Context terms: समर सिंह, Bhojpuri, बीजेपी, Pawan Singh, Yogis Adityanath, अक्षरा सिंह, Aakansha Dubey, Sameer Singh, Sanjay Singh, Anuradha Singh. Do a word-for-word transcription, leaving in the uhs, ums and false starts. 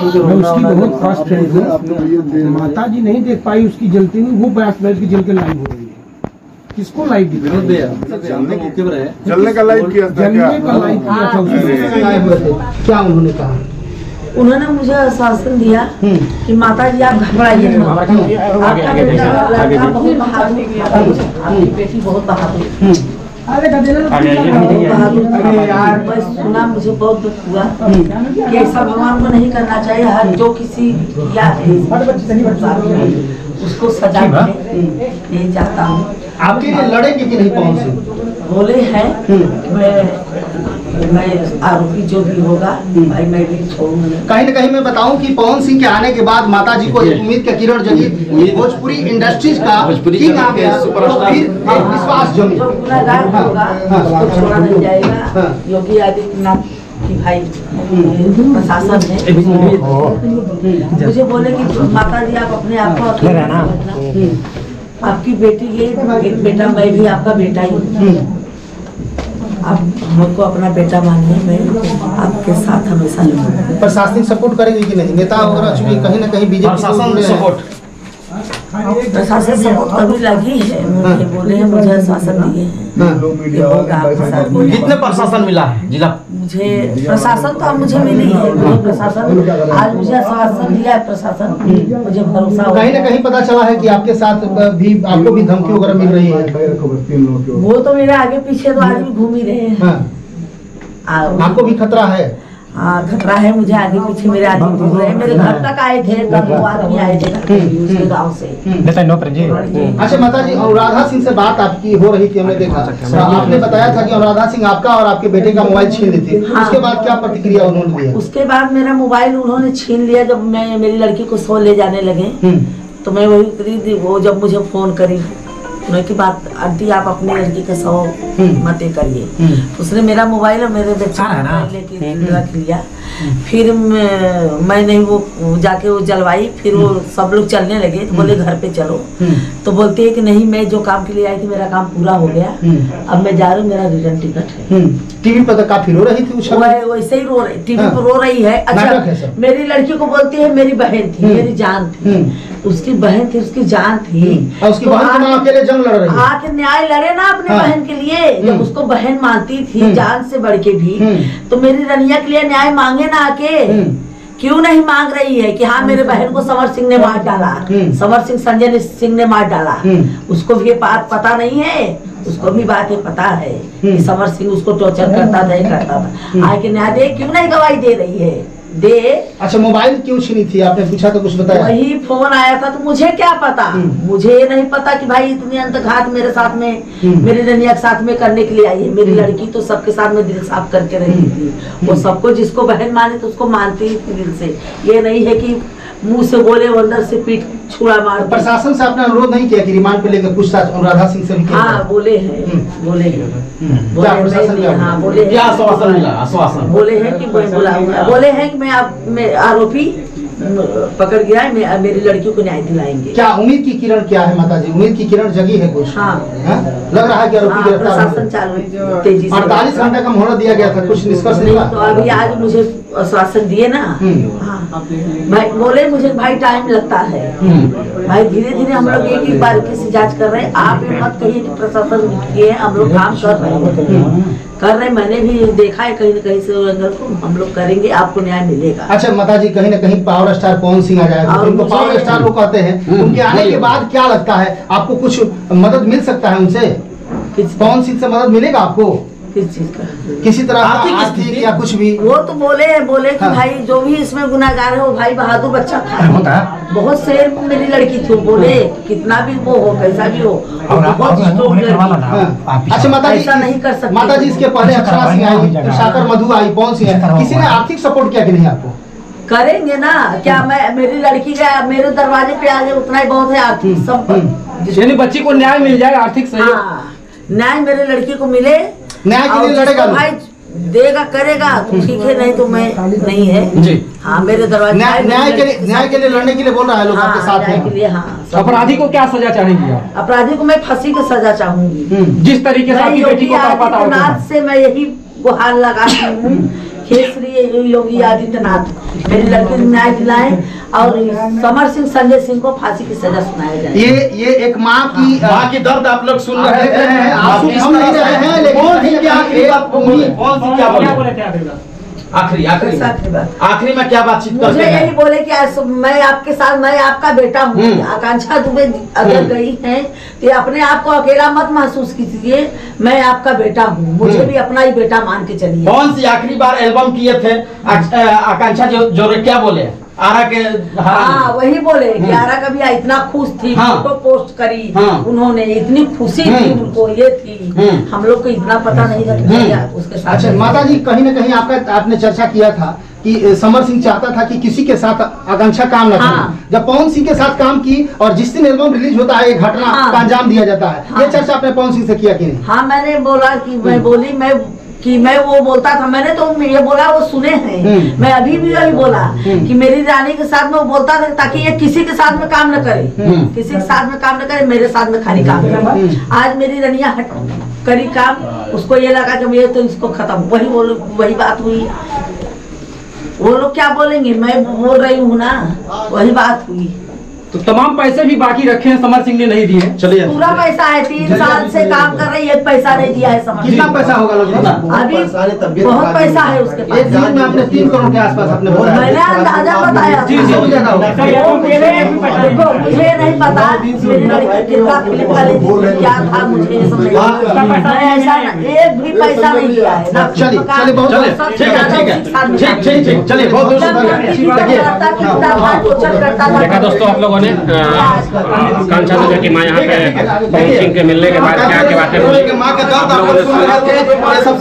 बहुत फास्ट है। माता जी नहीं देख पाई उसकी जलती नहीं, वो बैठ बैठ के जल के लाइव हो रही है। किसको लाइव जलने का लाइव किया था? क्या उन्होंने कहा? उन्होंने मुझे आश्वासन दिया कि माता जी आप घबराइए बेटी बहुत बहादुर यार, मैं सुना मुझे बहुत दुख हुआ कि ऐसा भगवान को नहीं करना चाहिए। हर जो किसी या उसको सजा नहीं चाहता हूँ। आपके लिए लड़ेंगे कि नहीं पवन सिंह? बोले हैं मैं मैं आरोपी जो भी होगा भाई मैं भी छोड़ूंगा। कहीं न कहीं मैं बताऊं कि पवन सिंह के आने के बाद माता जी को एक उम्मीद का किरण जगी, भोजपुरी इंडस्ट्रीज का किंग आ गया, सुपरस्टार, विश्वास जमी। गुनाहगार होगा उसको छोड़ा नहीं जाएगा। योगी आदित्यनाथ कि भाई प्रशासन है, मुझे बोले कि माता जी आप अपने आप को आपकी बेटी ये एक बेटा मैं भी आपका बेटा ही हूँ, आप मुझको अपना बेटा मानने में आपके साथ हमेशा। प्रशासनिक सपोर्ट करेगी कि नहीं? नेता वगैरह चूंकि कहीं ना कहीं बीजेपी सपोर्ट प्रशासन सपोर्ट करने लगी है। मुझे बोले हैं मुझे आश्वासन दिए हैं। कितने प्रशासन मिला है जिला? मुझे प्रशासन तो अब मुझे मिली है। मुझे प्रशासन आज मुझे आश्वासन दिया है प्रशासन, मुझे भरोसा हो। कहीं ना कहीं पता चला है कि आपके साथ भी आपको भी धमकी वगैरह मिल रही है? वो तो मेरे आगे पीछे तो आज भी घूम ही रहे हैं। आपको भी खतरा है? हाँ खतरा है मुझे, आगे पीछे मेरे आदमी घूम रहे हैं। मेरे घर तक आए थे, वो आदमी आए थे उसके गाँव से। अच्छा माता जी अनुराधा सिंह से बात आपकी हो रही थी, हमने देखा आपने बताया था कि अनुराधा सिंह आपका और आपके बेटे का मोबाइल छीन ली थी, उसके बाद क्या प्रतिक्रिया उन्होंने दी? उसके बाद मेरा मोबाइल उन्होंने छीन लिया। जब मैं मेरी लड़की को सो ले जाने लगे तो मैं वही करी, वो जब मुझे फोन करी की बात आंटी आप अपनी लड़की का सौ मते करिए, उसने मेरा मोबाइल और मेरे बच्चे लेके रख लिया। फिर मैंने वो जाके वो जलवाई, फिर वो सब लोग चलने लगे तो बोले घर पे चलो, तो बोलती है कि नहीं मैं जो काम के लिए आई थी मेरा काम पूरा हो गया, अब मैं जा रही हूँ, मेरा रिटर्न टिकट है। टीवी पर काफी रो रही थी, वैसे ही रो रही टीवी पर रो रही है। अच्छा मेरी लड़की को बोलती है मेरी बहन थी, मेरी जान थी, उसकी बहन थी, उसकी जान थी, और उसकी बहन अकेले जंग लड़ रही है। आके न्याय लड़े ना अपने बहन के लिए, जब उसको बहन मानती थी जान से बढ़ के भी, तो मेरी रनिया के लिए न्याय मांगे ना आके। क्यों नहीं मांग रही है कि हाँ मेरे बहन को समर सिंह ने मार डाला, समर सिंह संजय सिंह ने मार डाला, उसको भी ये बात पता नहीं है? उसको भी बात ये पता है कि समर सिंह उसको टॉर्चर करता था, करता था। आके न्याय दे, क्यों नहीं गवाही दे रही है दे। अच्छा मोबाइल क्यों छीनी थी आपने पूछा तो कुछ बताया? वही फोन आया था तो मुझे क्या पता, मुझे ये नहीं पता कि भाई इतने अंतघात मेरे साथ में मेरे रनिया के साथ में करने के लिए आई है। मेरी लड़की तो सबके साथ में दिल साफ करके रही थी, वो सबको जिसको बहन माने तो उसको मानती थी दिल से। ये नहीं है कि मुंह से बोले अंदर से पीठ छुड़ा मार। प्रशासन से आपने अनुरोध नहीं किया कि रिमांड पे लेकर पूछताछ अनुराधा सिंह से? हाँ बोले हैं, बोले हैं, बोले हैं, बोले हैं कि मैं बुलाऊंगा, बोले हैं कि मैं आप मैं आरोपी पकड़ गया है, मेरी लड़कियों को न्याय दिलाएंगे। क्या उम्मीद की किरण क्या है माता जी? उम्मीद की किरण जगी है कुछ? हाँ लग रहा है कि आरोपी प्रशासन चालू तेजी से। अड़तालीस घंटे का मोहलत दिया गया था, कुछ निष्कर्ष नहीं? तो अभी आज मुझे आश्वासन दिए ना, भाई बोले मुझे भाई टाइम लगता है, भाई धीरे धीरे हम लोग एक ही बारीकी से जाँच कर रहे हैं। आप ये मत कहिए कि प्रशासन किए, हम लोग काम कर रहे हैं, कर रहे। मैंने भी देखा है कहीं न कहीं से अंदर को, हम लोग करेंगे, आपको न्याय मिलेगा। अच्छा माता जी कहीं ना कहीं पावर स्टार पवन सिंह आ जाएगा, उनको पावर स्टार वो कहते हैं, उनके आने के बाद क्या लगता है आपको कुछ मदद मिल सकता है उनसे? पवन सिंह से मदद मिलेगा आपको किस चीज का? किसी तरह की या कुछ भी? वो तो बोले बोले कि भाई जो भी इसमें गुनाहगार है वो भाई बहादुर बच्चा था, बहुत शेर मेरी लड़की थी, बोले कितना भी वो हो कैसा भी हो बहुत स्ट्रॉन्ग लड़की। अच्छा माता जी ऐसा नहीं कर सकते। माता जी इसके पहले अक्षरा सिंह आई, साकर मधु आई, पवन सिंह, किसी ने आर्थिक सपोर्ट किया कि नहीं आपको? करेंगे ना, क्या मैं मेरी लड़की का मेरे दरवाजे पे आ गए उतना ही बहुत है आर्थिक सपोर्ट, यानी बच्ची को न्याय मिल जाएगा, आर्थिक सहयोग, न्याय मेरे लड़की को मिले। न्याय के लिए लड़ेगा भाई, देगा करेगा ठीक है, नहीं तो मैं नहीं है जी। हाँ मेरे दरवाजे न्याय के लिए, न्याय के लिए लड़ने के लिए बोल रहा है लोग आपके साथ हैं के लिए। हाँ अपराधी को क्या सजा चाहेंगी आप? अपराधी को मैं फांसी की सजा चाहूंगी, जिस तरीके से आपकी बेटी को पता होगा। से मैं यही गुहार लगाती हूँ इसलिए योगी आदित्यनाथ मेरी लड़की न्याय दिलाए और समर सिंह संजय सिंह को फांसी की सजा सुनाया जाए। ये ये एक माँ की माँ की दर्द आप लोग सुन रहे हैं, आंसू हम नहीं रहे हैं, लेकिन आखिरी आखिरी आखिरी में क्या बातचीत करते हैं? मुझे यही बोले कि मैं आपके साथ, मैं आपका बेटा हूँ। आकांक्षा दुबे अगर गई हैं तो अपने आप को अकेला मत महसूस कीजिए, मैं आपका बेटा हूँ, मुझे भी अपना ही बेटा मान के चलिए। कौन सी आखिरी बार एल्बम किए थे आकांक्षा जो जो क्या बोले आरा के? हाँ वही बोले कि आरा कभी इतना खुश थी, फोटो पोस्ट करी उन्होंने, इतनी खुशी थी उनको, ये थी हम लोग को इतना पता नहीं था उसके साथ। अच्छा माता जी, कहीं ना कहीं आपका आपने चर्चा किया था कि समर सिंह चाहता था कि किसी के साथ आकांक्षा काम न करे, जब पवन सिंह के साथ काम की और जिस दिन एल्बम रिलीज होता है ये घटना का अंजाम दिया जाता है, ये चर्चा आपने पवन सिंह से किया कि नहीं? हाँ मैंने बोला कि मैं बोली मैं कि मैं वो बोलता था, मैंने तो ये बोला वो सुने हैं, मैं अभी भी यही बोला कि मेरी रानी के साथ में वो बोलता था ताकि ये किसी के साथ में काम न करे, किसी के साथ में काम न करे, मेरे साथ में खाली काम करे। आज मेरी रानिया हट करी काम, उसको ये लगा कि मुझे तो इसको खत्म, वही वो वही बात हुई, वो लोग क्या बोलेंगे, मैं बोल रही हूँ ना, वही बात हुई। तो तमाम पैसे भी बाकी रखे हैं, समर सिंह ने नहीं दिए। चलिए पूरा पैसा है, तीन साल से काम कर रही है, पैसा नहीं दिया है समर। कितना पैसा होगा अभी? बहुत पैसा है उसके पास। एक दिन में आपने तीन करोड़ के आसपास आपने बोला, मैंने अंदाजा बताया मुझे नहीं पता क्या था, मुझे एक भी पैसा नहीं दिया है। देखा दोस्तों आप लोग ने आकांक्षा दुबे की मां यहाँ पे पवन सिंह के मिलने के बाद क्या क्या बातें हुई।